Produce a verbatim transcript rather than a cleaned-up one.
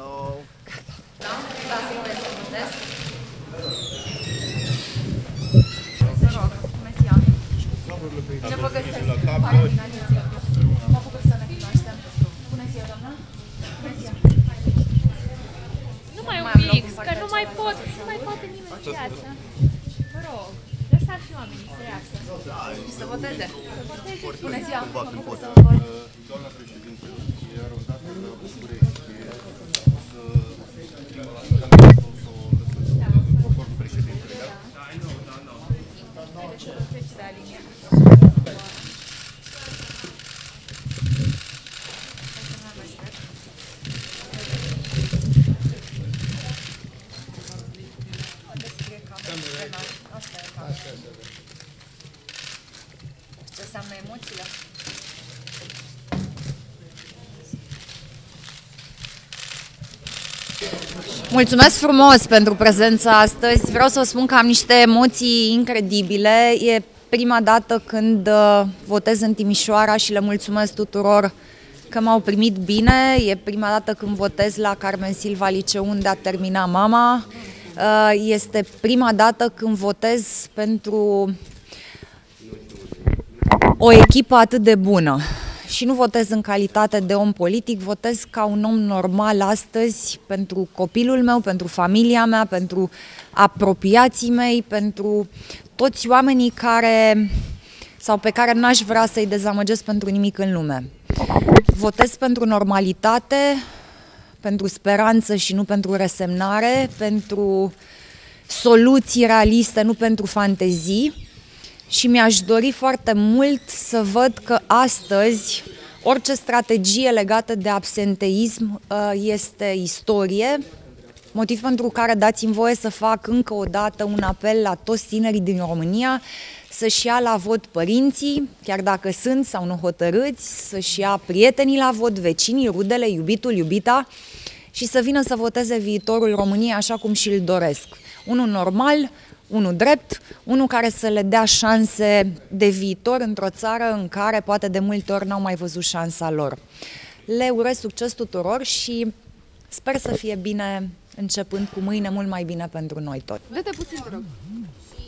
nou. Da? Da, să-i vezi, să rog, mesia. Ce vă găsesc? Mă bucur să ne cunoaștem. Bună ziua, doamna. Bună ziua. Nu mai un pic, că nu mai pot, nu mai poate nimeni viața. Vă rog, lăsați și oamenii să iasă. Și să voteze. Bună ziua, mă bucur să vă văd. Doamna președinte, e arondată la București. Ce înseamnă emoțiile? Mulțumesc frumos pentru prezența astăzi. Vreau să vă spun că am niște emoții incredibile. E prima dată când votez în Timișoara și le mulțumesc tuturor că m-au primit bine. E prima dată când votez la Carmen Silva Liceu, unde a terminat mama. Este prima dată când votez pentru o echipă atât de bună. Și nu votez în calitate de om politic, votez ca un om normal astăzi pentru copilul meu, pentru familia mea, pentru apropiații mei, pentru toți oamenii care sau pe care n-aș vrea să-i dezamăgesc pentru nimic în lume. Votez pentru normalitate, pentru speranță și nu pentru resemnare, pentru soluții realiste, nu pentru fantezii. Și mi-aș dori foarte mult să văd că astăzi orice strategie legată de absenteism este istorie, motiv pentru care dați-mi voie să fac încă o dată un apel la toți tinerii din România să-și ia la vot părinții, chiar dacă sunt sau nu hotărâți, să-și ia prietenii la vot, vecinii, rudele, iubitul, iubita și să vină să voteze viitorul României așa cum și-l doresc. Unul normal, unul drept, unul care să le dea șanse de viitor într-o țară în care poate de multe ori n-au mai văzut șansa lor. Le urez succes tuturor și sper să fie bine începând cu mâine, mult mai bine pentru noi toți. Dă-te puțin, vă rog.